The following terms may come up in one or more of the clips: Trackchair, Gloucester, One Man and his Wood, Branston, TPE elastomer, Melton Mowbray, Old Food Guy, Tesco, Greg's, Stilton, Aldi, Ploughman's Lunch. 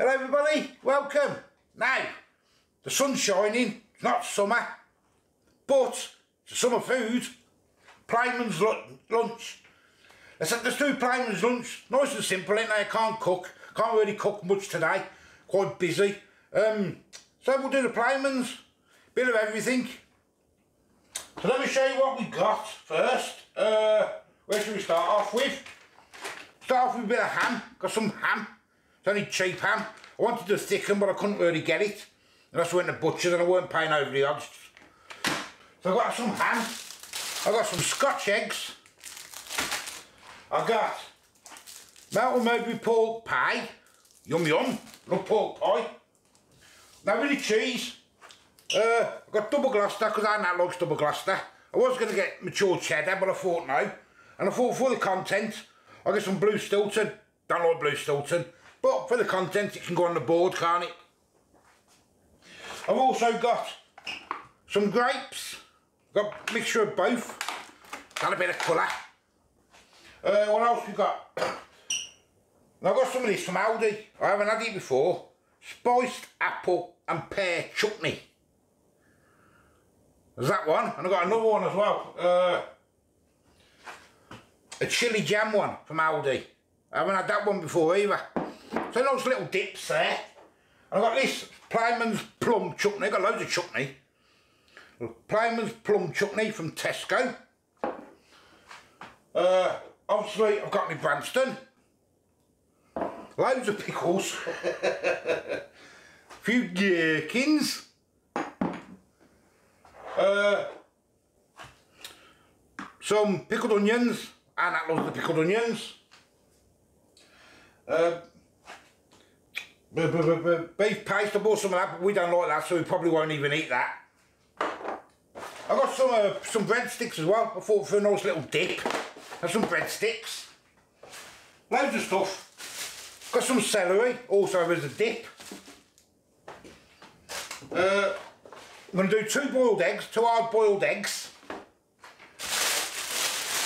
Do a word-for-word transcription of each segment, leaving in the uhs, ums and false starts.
Hello everybody, welcome. Now, the sun's shining, it's not summer, but it's summer food. Ploughman's lunch. I said there's two Ploughman's lunch, nice and simple, ain't they? I can't cook, can't really cook much today, quite busy. Um, so we'll do the Ploughman's, bit of everything. So let me show you what we got first. Uh, where should we start off with? Start off with a bit of ham, got some ham. It's only cheap ham. I wanted to thicken but I couldn't really get it. Unless I went to butchers and I weren't paying over the odds. So I got some ham. I've got some Scotch eggs. I've got Melton Mowbray pork pie. Yum yum, love pork pie. Now with the cheese, uh, I've got double Gloucester because I now like double Gloucester. I was going to get mature cheddar but I thought no. And I thought for the content, I'll get some blue Stilton. Don't like blue Stilton, but for the content it can go on the board, can't it? I've also got some grapes. Got a mixture of both, got a bit of colour. Uh, what else we got? Now I've got some of this from Aldi, I haven't had it before. Spiced apple and pear chutney. There's that one, and I've got another one as well. Uh, a chilli jam one from Aldi. I haven't had that one before either. So those little dips there. And I've got this Ploughman's plum chutney, I've got loads of chutney. Ploughman's plum chutney from Tesco. Uh, obviously I've got my Branston. Loads of pickles. A few gherkins. Uh, some pickled onions. And that loves the pickled onions. Uh, beef paste, I bought some of that but we don't like that so we probably won't even eat that. I've got some uh, some breadsticks as well. I thought for a nice little dip. And some breadsticks. Loads of stuff. Got some celery, also as a dip. Uh, I'm going to do two boiled eggs, two hard boiled eggs.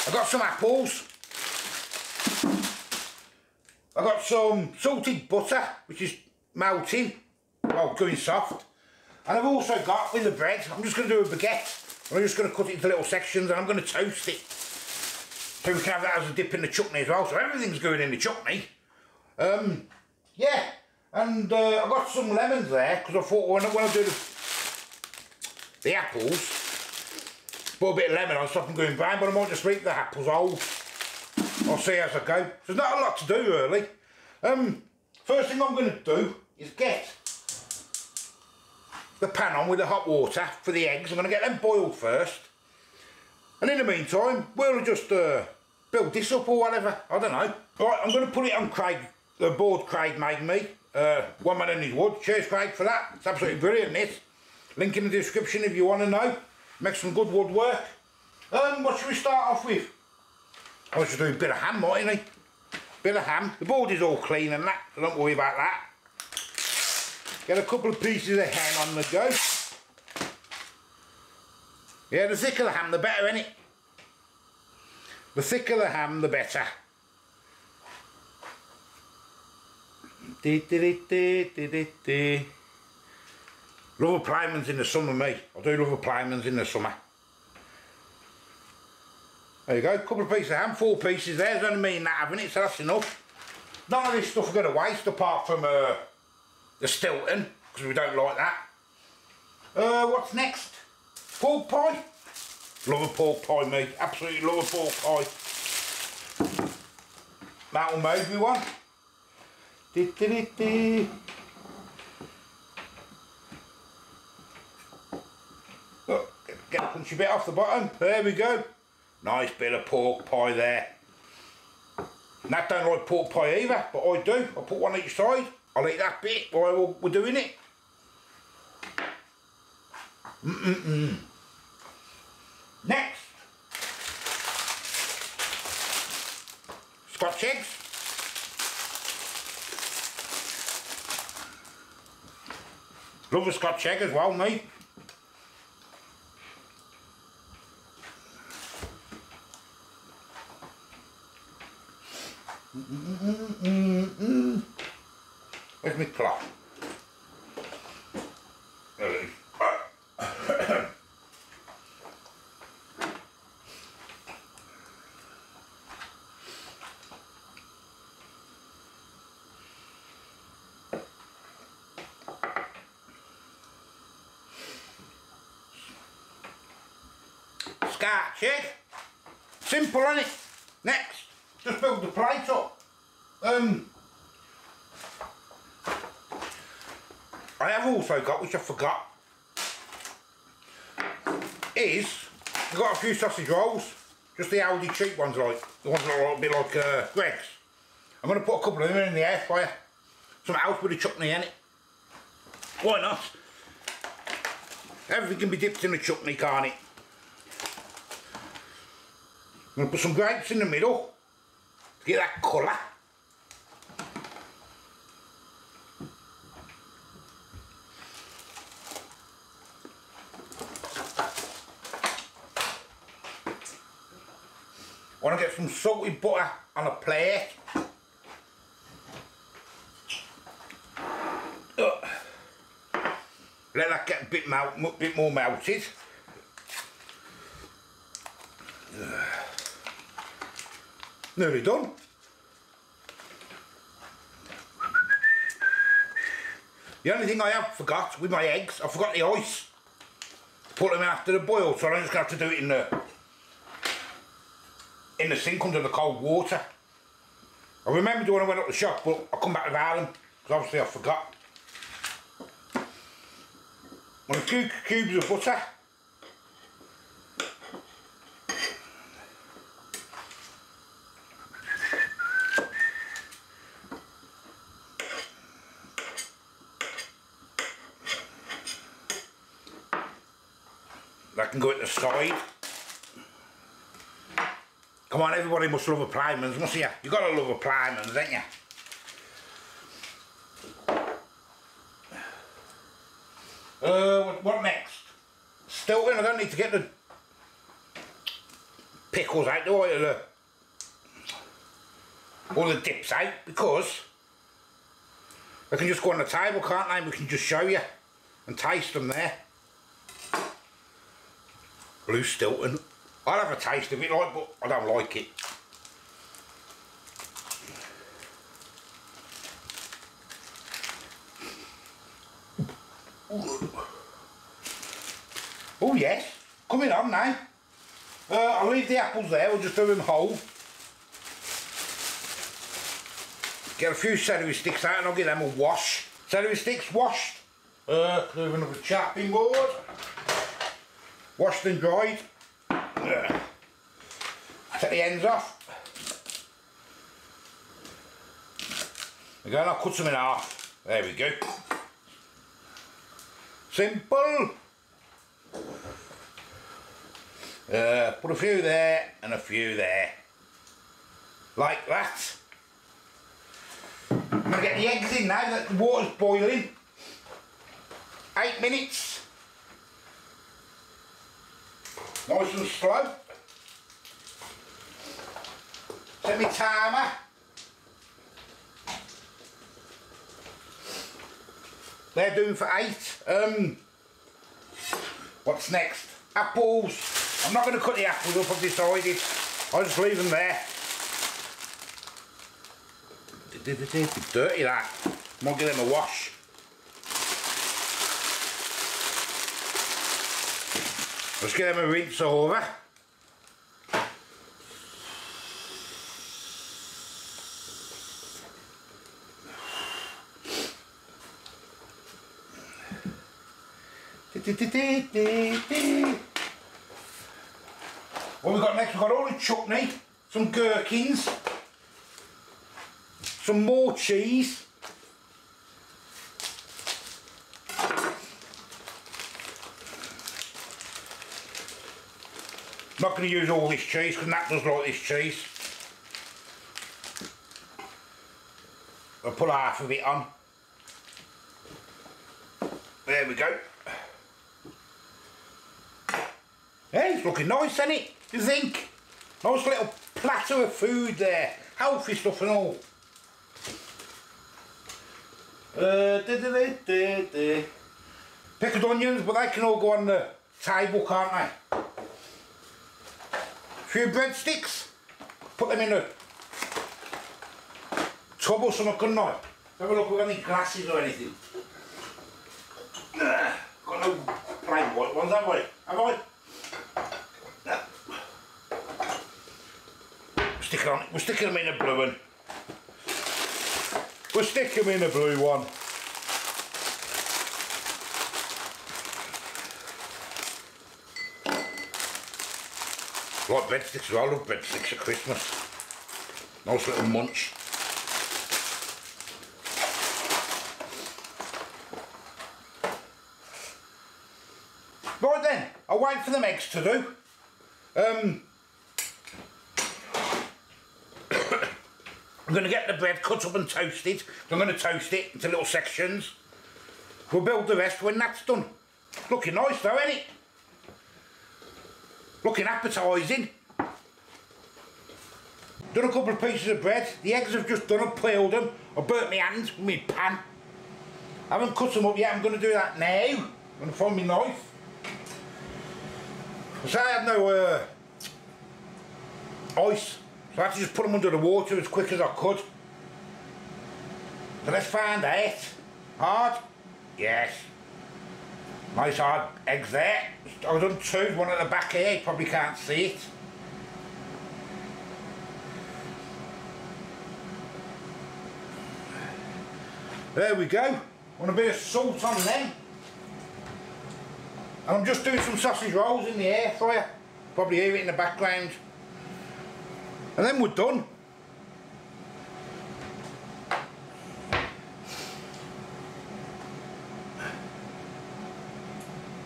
I've got some apples. I've got some salted butter, which is melting, well, going soft. And I've also got, with the bread, I'm just going to do a baguette. I'm just going to cut it into little sections and I'm going to toast it. So we can have that as a dip in the chutney as well. So everything's going in the chutney. Um, yeah, and uh, I've got some lemons there because I thought when I, when I do the, the apples, put a bit of lemon on so I can go in brown, but I might just leave the apples old. I'll see as I go. So there's not a lot to do really. Um, first thing I'm going to do is get the pan on with the hot water for the eggs. I'm going to get them boiled first and in the meantime we'll just uh, build this up or whatever, I don't know. Right, I'm going to put it on Craig, the board Craig made me, uh, One Man and His Wood. Cheers Craig for that, it's absolutely brilliant this. Link in the description if you want to know, make some good woodwork. Um, what should we start off with? I should do a bit of ham, mightn't I? Bit of ham, the board is all clean and that, so don't worry about that. Get a couple of pieces of ham on the go. Yeah, the thicker the ham, the better, innit? The thicker the ham, the better. De, de, de, de, de, de. Love a Ploughman's in the summer, me. I do love a Ploughman's in the summer. There you go, a couple of pieces of ham, four pieces there. There's only me in that, haven't it? So that's enough. None of this stuff is going to waste, apart from... Uh, the Stilton, because we don't like that. Uh, what's next? Pork pie? Love a pork pie, me. Absolutely love a pork pie. Melton Mowbray one. De -de -de -de. Look, get a punchy bit off the bottom. There we go. Nice bit of pork pie there. And I don't like pork pie either, but I do. I put one each side. I'll eat that bit while we're doing it. Mm-mm-mm. Next. Scotch eggs. Love a Scotch egg as well, mate. Mm-mm-mm-mm-mm. Where's my plum. There it is. Scarch, eh? Simple, isn't it? Next, just build the plate up. Um, I have also got, which I forgot, is I've got a few sausage rolls, just the Aldi cheap ones, like the ones that are a bit like uh, Greg's. I'm going to put a couple of them in the air fryer. Something else with a chutney in it. Why not? Everything can be dipped in a chutney, can't it? I'm going to put some grapes in the middle to get that colour. I want to get some salted butter on a plate. Ugh. Let that get a bit, melt, a bit more melted. Ugh. Nearly done. The only thing I have forgot with my eggs, I forgot the ice. Put them after the boil, so I'm just going to have to do it in the in the sink under the cold water. I remembered when I went up the shop, but I come back without them because obviously I forgot. One of two cubes of butter. That can go at the side. Come on, everybody must love a Ploughman's, must you? You gotta love a Ploughman's, don't you? Uh, what next? Stilton, I don't need to get the pickles out, do I? Or the, or the dips out, because they can just go on the table, can't they? We can just show you and taste them there. Blue Stilton. I'll have a taste of it, like, but I don't like it. Oh yes, coming on now. Uh, I'll leave the apples there, we'll just do them whole. Get a few celery sticks out and I'll give them a wash. Celery sticks washed. Uh, leave another chopping board. Washed and dried. Yeah. Take the ends off. There we go, and I'll cut them in half. There we go. Simple. Uh, put a few there and a few there. Like that. I'm going to get the eggs in now that the water's boiling. Eight minutes. Nice and slow. Set me timer. They're doing for eight. Um, what's next? Apples. I'm not going to cut the apples up, I've decided. I'll just leave them there. Dirty that. I'm going to give them a wash. Let's give them a rinse over. What we got next? We've got all the chutney, some gherkins, some more cheese. I'm not going to use all this cheese because Nat does like this cheese. I'll put half of it on. There we go. Hey, it's looking nice, isn't it? You think? Nice little platter of food there. Healthy stuff and all. Uh, de -de -de -de -de. Pickled onions, but they can all go on the table, can't they? A few breadsticks, put them in a tub or something, couldn't I? Have a look with any glasses or anything. Got no plain white ones, have I? Have I? Stick it on. We'll stick them in a blue one. We'll stick them in a blue one. Like breadsticks as well. I love breadsticks at Christmas. Nice little munch. Right then, I'll wait for them eggs to do. Um, I'm going to get the bread cut up and toasted. I'm going to toast it into little sections. We'll build the rest when that's done. Looking nice though, ain't it? Looking appetising. Done a couple of pieces of bread. The eggs I've just done, I've peeled them. I burnt my hands with my pan. I haven't cut them up yet, I'm going to do that now. I'm going to find my knife. So I had no uh, ice, so I had to just put them under the water as quick as I could. So let's find out. Hard? Yes. Nice hard eggs there. I've done two, one at the back here, you probably can't see it. There we go. Want a bit of salt on them. And I'm just doing some sausage rolls in the air fryer. Probably hear it in the background. And then we're done.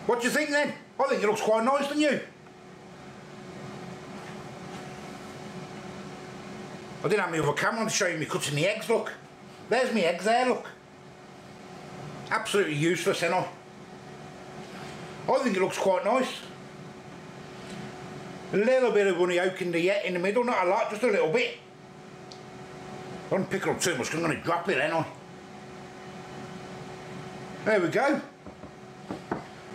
What do you think then? I think it looks quite nice, don't you? I didn't have my other camera to show you me cutting the eggs, look. There's my eggs there, look. Absolutely useless, ain't I? I think it looks quite nice. A little bit of runny oak in the yet in the middle, not a lot, just a little bit. I don't pick it up too much, I'm going to drop it then on. There we go.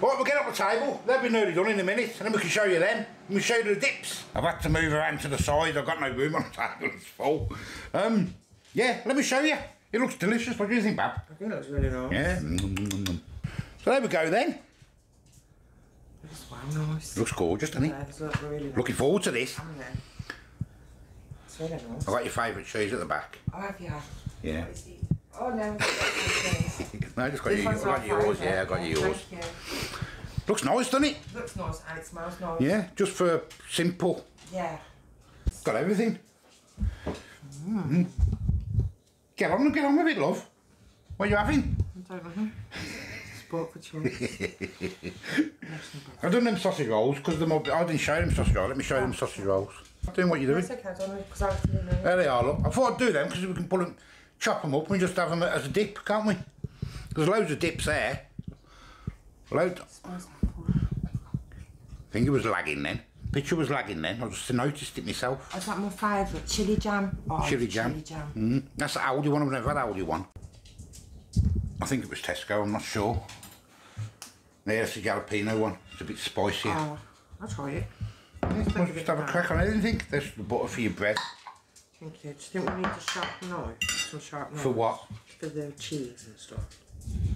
Right, we'll get up the table. They'll be nearly done in a minute, and then we can show you them. And we'll show you the dips. I've had to move around to the side. I've got no room on the table. It's full. Um, yeah, let me show you. It looks delicious. What do you think, Bab? I think it looks really nice. Yeah. So there we go then. Looks wow nice. Looks gorgeous, doesn't it? Yeah, it looks really nice. Looking forward to this. I know. It's really nice. I like your favourite cheese at the back. Oh, have you? Yeah. Oh no. No, I just got you, I got yours. Yeah, I got yours. Yeah. Looks nice, doesn't it? it? Looks nice and it smells nice. Yeah, just for simple. Yeah. Got everything. Mm. Get on, get on with it, love. What are you having? I don't know. For I've done them sausage rolls because I didn't show them sausage rolls. Let me show them sausage rolls. I'm doing what you're doing. That's okay, because I have to do them. There they are, look. I thought I'd do them because we can pull them, chop them up and just have them as a dip, can't we? There's loads of dips there. Loads. I think it was lagging then. Picture was lagging then. I just noticed it myself. I like my favourite chili jam. Oh, chili jam. Chili jam. Mm. That's the Aldi one. I've never had Aldi one. I think it was Tesco. I'm not sure. There's the jalapeno one, it's a bit spicier. Oh, I'll try it. Let's just have down. a crack on anything. There's the butter for your bread. Thank you. Do you think we need a sharp knife? Some sharp knife. For what? For the cheese and stuff.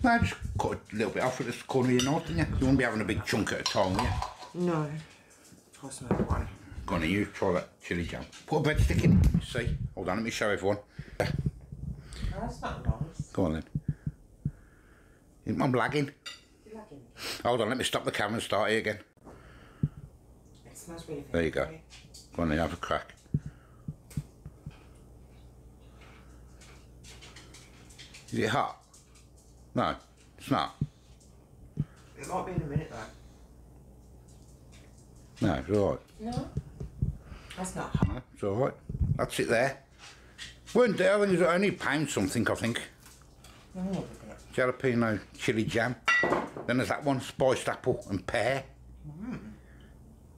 No, just cut a little bit off at the corner of your knife, didn't you? You won't be having a big chunk at a time, will you? No. Try some other one. Go on, you try that chilli jam. Put a bread stick in it, see? Hold on, let me show everyone. Yeah. No, that's not nice. Go on then. I'm lagging. Hold on, let me stop the camera and start here again. It smells really good. There you go. Go on then, have a crack. Is it hot? No, it's not. It might be in a minute though. No, it's alright. No, that's not hot. No, it's alright. That's it there. Weren't there, I think it was only a pound something, I think. Mm. Jalapeno chili jam. Then there's that one, spiced apple and pear. Mm.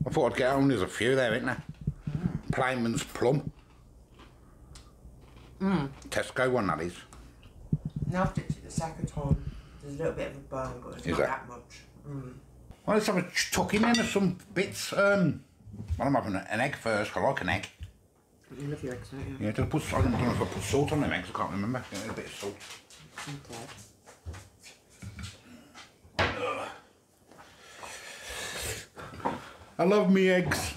I thought I'd get on, there's a few there, isn't there? Mm. Ploughman's plum. Mm. Tesco one, that is. Now I've dipped it the saccaton, there's a little bit of a burn, but it's Is not that, that much. Mm. Well, let's have a tuck in then of some bits. Um, well, I'm having an egg first, I like an egg. You love your eggs, don't you? Yeah, did I, put, I don't know if I put salt on them eggs, I can't remember. Yeah, a bit of salt. Okay. Ugh. I love me eggs.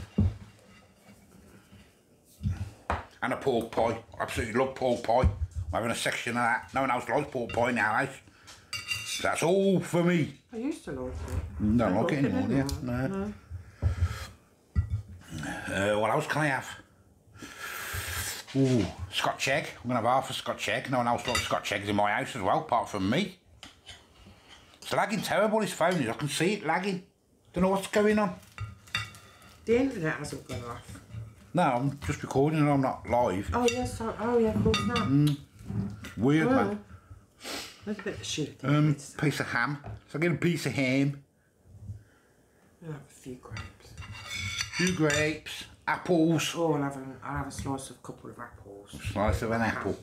And a pork pie. I absolutely love pork pie. I'm having a section of that. No one else likes pork pie in our house. So that's all for me. I used to like it. Don't I like it anymore, do you? No. no. Uh, what else can I have? Ooh, Scotch egg. I'm going to have half a Scotch egg. No one else likes Scotch eggs in my house as well, apart from me. It's lagging terrible, his phone is. I can see it lagging. Don't know what's going on. The internet hasn't gone off. No, I'm just recording and I'm not live. Oh, yes, yeah, so, oh, yeah, of course not. Mm, weird, well, man. That's a bit of shit. Um, piece of ham. So I get a piece of ham. I'll have a few grapes. A few grapes. Apples. Oh, I'll have, an, I'll have a slice of a couple of apples. A slice of an apple.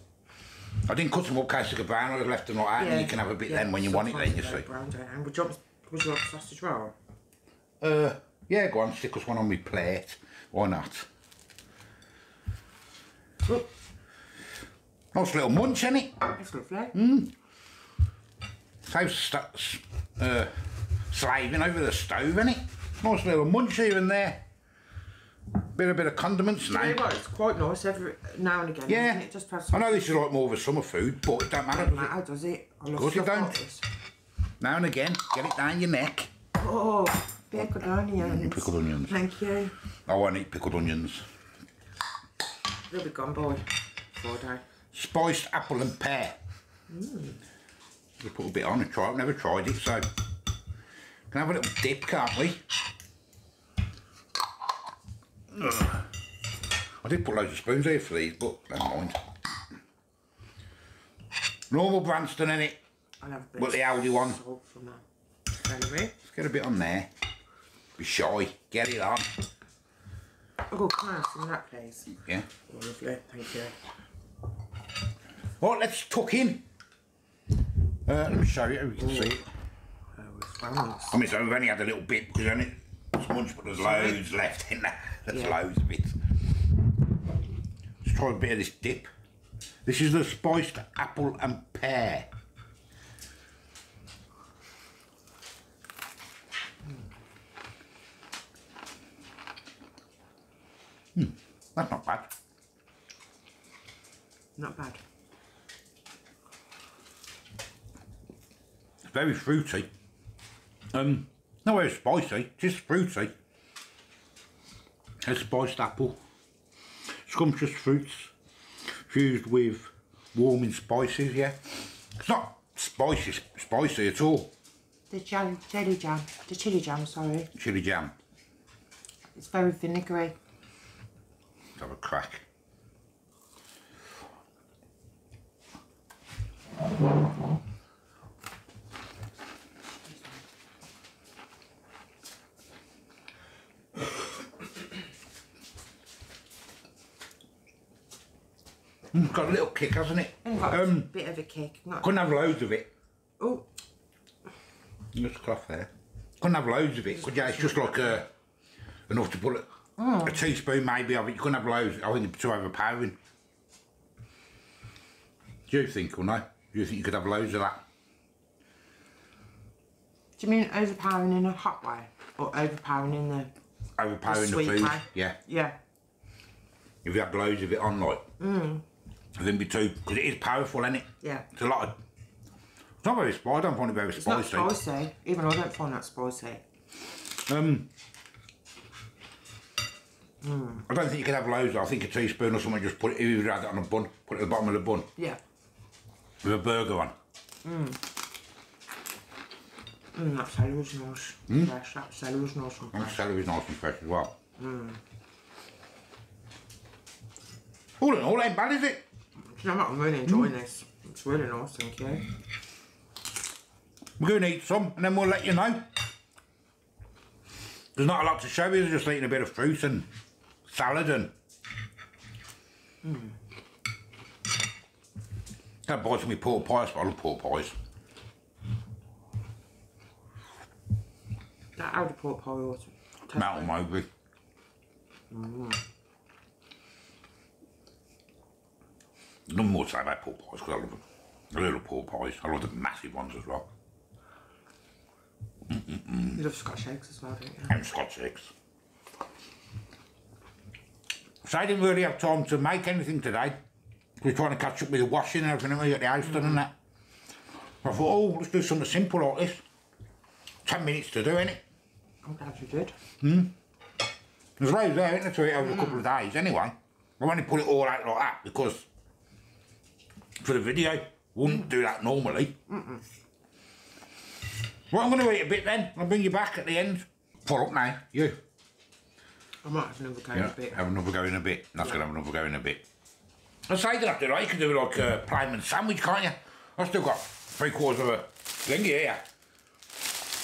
I didn't cut them all case of brown, I just left them like that, yeah, and you can have a bit yeah, then when you want it then, you see. Brown, and would you want, would you like a sausage roll? Uh, yeah, go on, stick us one on my plate. Why not? Ooh. Nice little munch, isn't it? It's lovely. Mm. So st uh, slaving over the stove, isn't it? Nice little munch here and there. Bit a bit of condiments now. You know what, it's quite nice every now and again. Yeah, isn't it? Just I know this is like more of a summer food, but it don't matter. Doesn't matter, does it? Of course it don't. Parties. Now and again, get it down your neck. Oh, pickled onions. Mm, pickled onions. Thank you. I won't eat pickled onions. They'll be gone by Friday. Spiced apple and pear. Mm. We'll put a bit on and try it. I've never tried it, so we can have a little dip, can't we? Ugh. I did put loads of spoons here for these, but never mind. Normal Branston, innit? I'll have a bit. But the Aldi one. Salt from that. Anyway. Let's get a bit on there. Be shy. Get it on. Oh, can I have some of that, please? Yeah. Oh, lovely. Thank you. Right, let's tuck in. Uh, let me show you. We can Ooh. see it. Oh, it's nice. I mean, so we've only had a little bit because then it. Munch, but there's loads left in there. There's yeah. loads of it. Let's try a bit of this dip. This is the spiced apple and pear. Mm. Mm. That's not bad. Not bad. It's very fruity. Um. No, it's spicy, just fruity. A spiced apple, scrumptious fruits, fused with warming spices, yeah. It's not spicy, spicy at all. The jam, jelly jam, the chilli jam, sorry. Chilli jam. It's very vinegary. Let's have a crack. It's got a little kick, hasn't it? It's got um, a bit of a kick. Not couldn't have loads of it. Oh. There's a cloth there. Couldn't have loads of it. Could you? It's just like a, enough to put a, oh. a teaspoon maybe of it. You couldn't have loads. I think it's too overpowering. Do you think, or no? Do you think you could have loads of that? Do you mean overpowering in a hot way? Or overpowering in the... Overpowering the, the food, pie? Yeah. Yeah. If you had loads of it on, like... Mm. I think be too, because it is powerful, isn't it? Yeah. It's a lot of... It's not very spicy, I don't find it very spicy. It's not spicy, even I don't find that spicy. Um... Mm. I don't think you can have loads, I think a teaspoon or something, just put it, if you had it on a bun, put it at the bottom of the bun. Yeah. With a burger on. Mmm. Mmm, that celery's nice and mm? fresh, that celery's nice and fresh. That celery's nice and fresh as well. Mmm. All in all, ain't bad, is it? No, I'm really enjoying mm. this. It's really nice, thank you. We're going to eat some, and then we'll let you know. There's not a lot to show you, just eating a bit of fruit and salad and... Mm. Don't buy some pork pies, but I love pork pies. That Aldi pork pie was Melton Mowbray. Nothing more to say about pork pies, because I love them. The little pork pies. I love the massive ones as well. Mm -mm -mm. You love Scotch eggs as well, don't you? And Scotch eggs. So I didn't really have time to make anything today. We were trying to catch up with the washing and everything we got the house done and that. I thought, oh, let's do something simple like this. Ten minutes to do, innit? I'm glad you did. Hmm? There's loads there, isn't there, to eat over mm. a couple of days anyway. I only put it all out like that because for the video, wouldn't mm. do that normally. Mm -mm. Well, I'm going to eat a bit then. I'll bring you back at the end. Pull up now, you. I might have another go yeah, in a bit. Have another go in a bit. That's yeah. going to have another go in a bit. I say that after, right? You can do like a Ploughman's sandwich, can't you? I've still got three quarters of a thing here.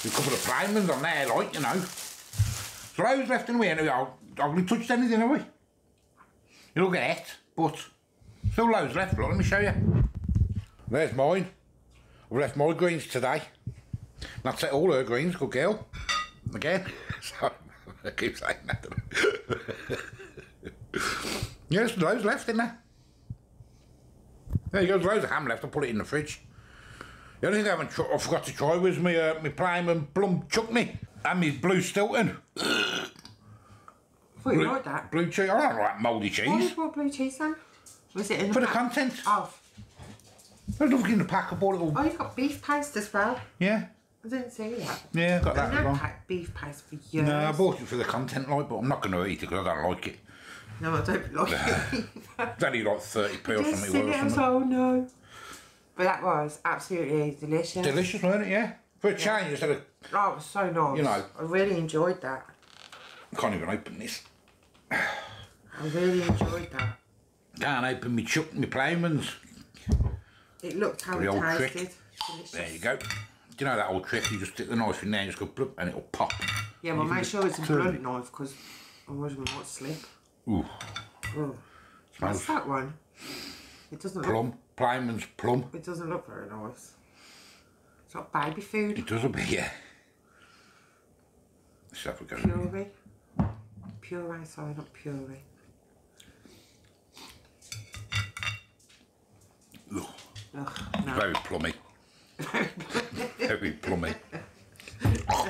A couple of Ploughman's on there, like, you know. There's loads left in the way anyway. Have we touched anything, have we? It'll get it, but still loads left. Look, let me show you. There's mine. I've left my greens today. That's it, all her greens, good girl. Again. Sorry, I keep saying that. Yeah, there's loads left in there. There you go, there's loads of ham left, I'll put it in the fridge. The only thing I haven't tr I forgot to try was my, uh, my Ploughman's Plum Chutney and my Blue Stilton. I thought you blue, liked that. Blue cheese, I don't like mouldy cheese. Why did you put blue cheese then? Was it in For the, the content. Oh. I was looking in the pack, I bought it all. Oh, you've got beef paste as well. Yeah. I didn't see that. Yeah, I got There's that no wrong. beef paste for years. No, I bought it for the content, like, but I'm not going to eat it because I don't like it. No, I don't like it either. It's only like thirty p or something. It, or something. Was, oh no. But that was absolutely delicious. Delicious, wasn't it? Yeah. For a yeah. change, instead of... Oh, it was so nice. You know. I really enjoyed that. I can't even open this. I really enjoyed that. Can't open me chuck, me Ploughman's. It looked how it tasted. There you go. Do you know that old trick? You just stick the knife in there and just go bloop and it'll pop. Yeah, well, make sure it's a bloody knife because otherwise we might slip. Ooh. Ooh. What's that one? It doesn't plum. look... Ploughman's plum. It doesn't look very nice. It's not baby food. It doesn't be, yeah. Let's have a go. Puree. Puree, sorry, not puree. Ugh. Ugh, no. Very plummy. Very plummy. Oh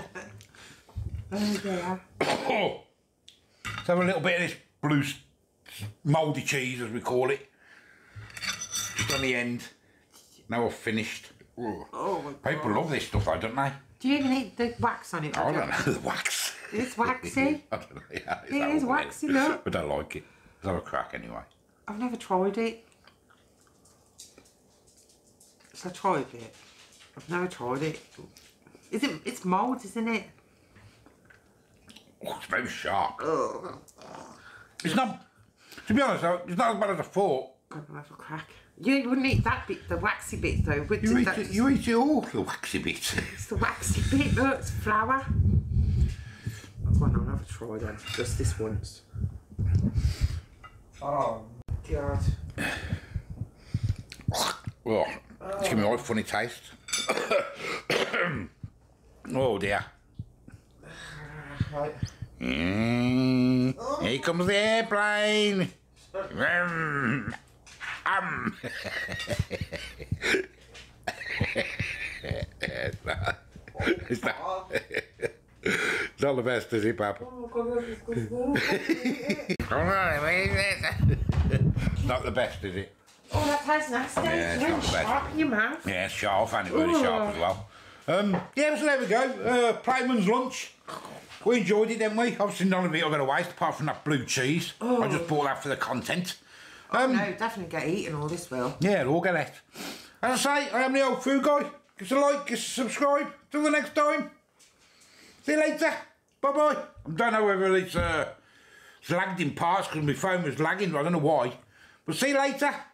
dear. Oh. Let's have a little bit of this blue mouldy cheese, as we call it. Just on the end. Now I've finished. Oh my God. People love this stuff though, don't they? Do you even eat the wax on it? I don't know, the wax. It's waxy. I don't know. Yeah, is it is waxy, look. I don't like it. Let's have a crack anyway. I've never tried it. So I tried it. I've never tried it. Is it? It's mould, isn't it? Oh, it's very sharp. Ugh. It's not. To be honest, it's not as bad as I thought. God, I'm gonna have a crack. You wouldn't eat that bit, the waxy bit, though, would you? Eat it, you eat it all, the waxy bit. It's the waxy bit. Look, it's flour. Go on, I'll have a try then, just this once. Oh God. Oh, it's giving me a funny taste. Oh dear. Right. Mm. Oh. Here comes the airplane. um. um. It's not the best, is it, Papa? Not the best, is it? Oh, that tastes nasty. Yeah, it's really sharp in your mouth. Yeah, it's sharp, and it's really Ooh. sharp as well. Um, yeah, so there we go. Uh, Ploughman's lunch. We enjoyed it, didn't we? Obviously, none of it I'm going to waste, apart from that blue cheese. Ooh. I just bought that for the content. Um, oh, no, definitely get eaten, all this will. Yeah, it'll all get it. As I say, I am the old food guy. Give us a like, give us a subscribe. Till the next time. See you later. Bye-bye. I don't know whether it's, uh, it's lagged in parts because my phone was lagging, but I don't know why. But see you later.